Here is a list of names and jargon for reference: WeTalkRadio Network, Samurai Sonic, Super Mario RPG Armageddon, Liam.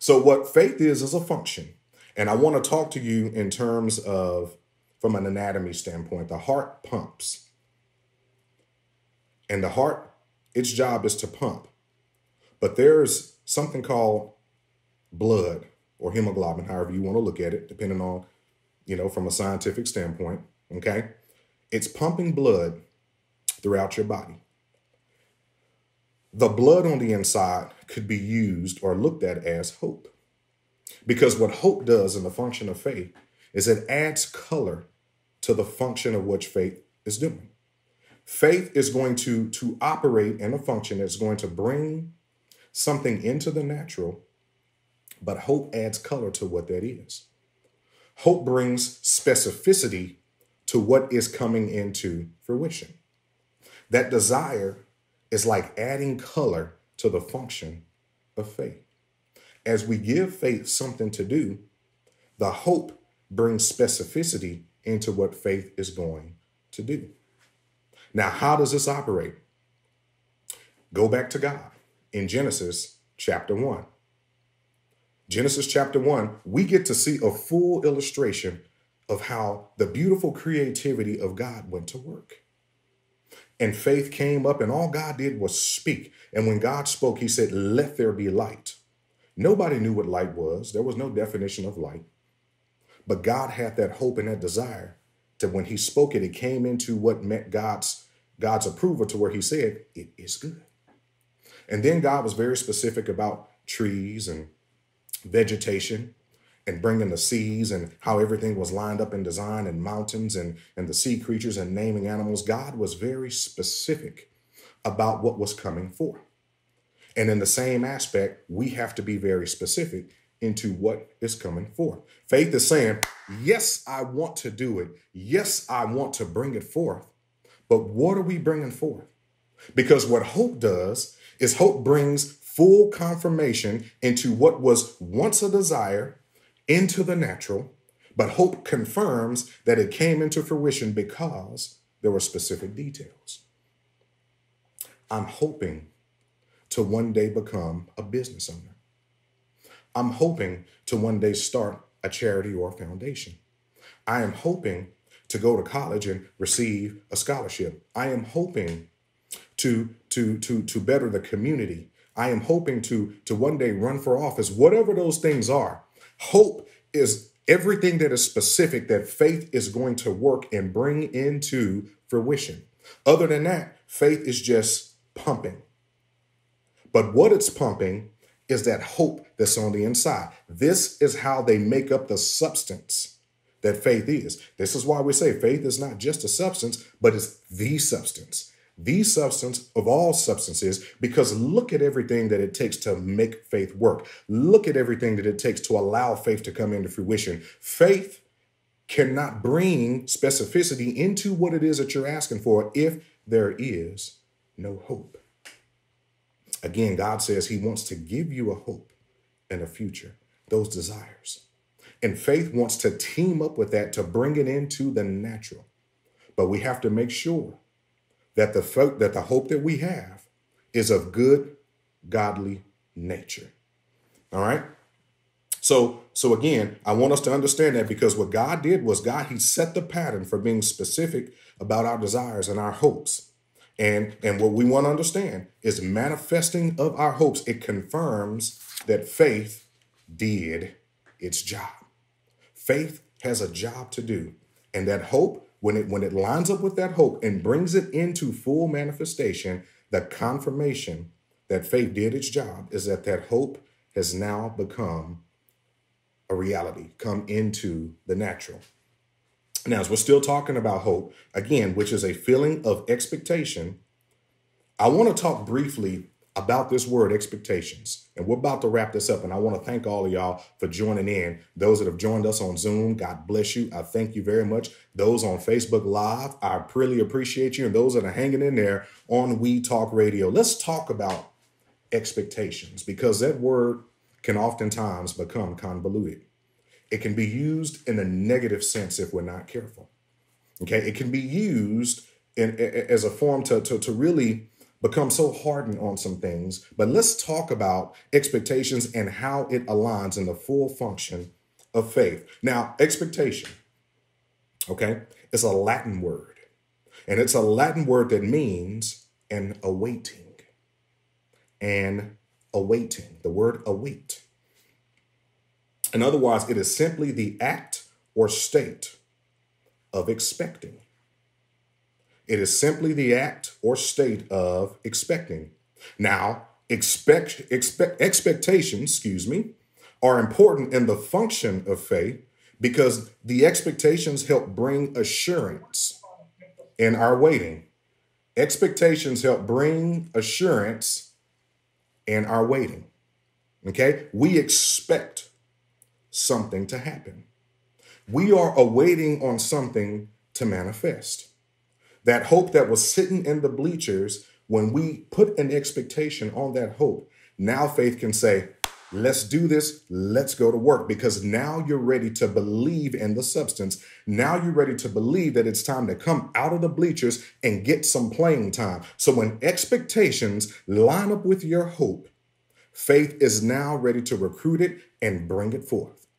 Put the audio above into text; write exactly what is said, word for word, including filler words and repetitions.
So what faith is, is a function. And I want to talk to you in terms of, from an anatomy standpoint, the heart pumps. And the heart, its job is to pump. But there's something called blood or hemoglobin, however you want to look at it, depending on, you know, from a scientific standpoint, okay? It's pumping blood throughout your body. The blood on the inside could be used or looked at as hope. Because what hope does in the function of faith is it adds color to the function of what faith is doing. Faith is going to, to operate in a function that's going to bring something into the natural, but hope adds color to what that is. Hope brings specificity to what is coming into fruition. That desire is like adding color to the function of faith. As we give faith something to do, the hope brings specificity into what faith is going to do. Now, how does this operate? Go back to God in Genesis chapter one. Genesis chapter one, we get to see a full illustration of how the beautiful creativity of God went to work. And faith came up, and all God did was speak. And when God spoke, he said, "Let there be light." Nobody knew what light was. There was no definition of light. But God had that hope and that desire that when he spoke it, it came into what met God's, God's approval to where he said, "It is good." And then God was very specific about trees and vegetation and bringing the seas and how everything was lined up in design, and mountains and, and the sea creatures and naming animals. God was very specific about what was coming forth. And in the same aspect, we have to be very specific into what is coming forth. Faith is saying, yes, I want to do it. Yes, I want to bring it forth. But what are we bringing forth? Because what hope does is hope brings full confirmation into what was once a desire into the natural, but hope confirms that it came into fruition because there were specific details. I'm hoping to one day become a business owner. I'm hoping to one day start a charity or a foundation. I am hoping to go to college and receive a scholarship. I am hoping to, to, to, to better the community. I am hoping to, to one day run for office, whatever those things are. Hope is everything that is specific that faith is going to work and bring into fruition. Other than that, faith is just pumping. But what it's pumping is that hope that's on the inside. This is how they make up the substance that faith is. This is why we say faith is not just a substance, but it's the substance. The substance of all substances, because look at everything that it takes to make faith work. Look at everything that it takes to allow faith to come into fruition. Faith cannot bring specificity into what it is that you're asking for if there is no hope. Again, God says he wants to give you a hope and a future, those desires. And faith wants to team up with that to bring it into the natural. But we have to make sure that the folk, that the hope that we have is of good, godly nature. All right. So, so again, I want us to understand that, because what God did was God, he set the pattern for being specific about our desires and our hopes. And, and what we want to understand is manifesting of our hopes. It confirms that faith did its job. Faith has a job to do, and that hope, When it, when it lines up with that hope and brings it into full manifestation, the confirmation that faith did its job is that that hope has now become a reality, come into the natural. Now, as we're still talking about hope, again, which is a feeling of expectation, I want to talk briefly about this word expectations. And we're about to wrap this up. And I want to thank all of y'all for joining in. Those that have joined us on Zoom, God bless you. I thank you very much. Those on Facebook Live, I really appreciate you. And those that are hanging in there on We Talk Radio. Let's talk about expectations, because that word can oftentimes become convoluted. It can be used in a negative sense if we're not careful. Okay, it can be used in, as a form to, to, to really become so hardened on some things. But let's talk about expectations and how it aligns in the full function of faith. Now, expectation, okay, is a Latin word. And it's a Latin word that means an awaiting. An awaiting, the word await. In other words, it is simply the act or state of expecting. It is simply the act or state of expecting. Now, expect, expect, expectations, excuse me, are important in the function of faith because the expectations help bring assurance in our waiting. Expectations help bring assurance in our waiting. Okay? We expect something to happen. We are awaiting on something to manifest. That hope that was sitting in the bleachers, when we put an expectation on that hope, now faith can say, let's do this, let's go to work, because now you're ready to believe in the substance. Now you're ready to believe that it's time to come out of the bleachers and get some playing time. So when expectations line up with your hope, faith is now ready to recruit it and bring it forth.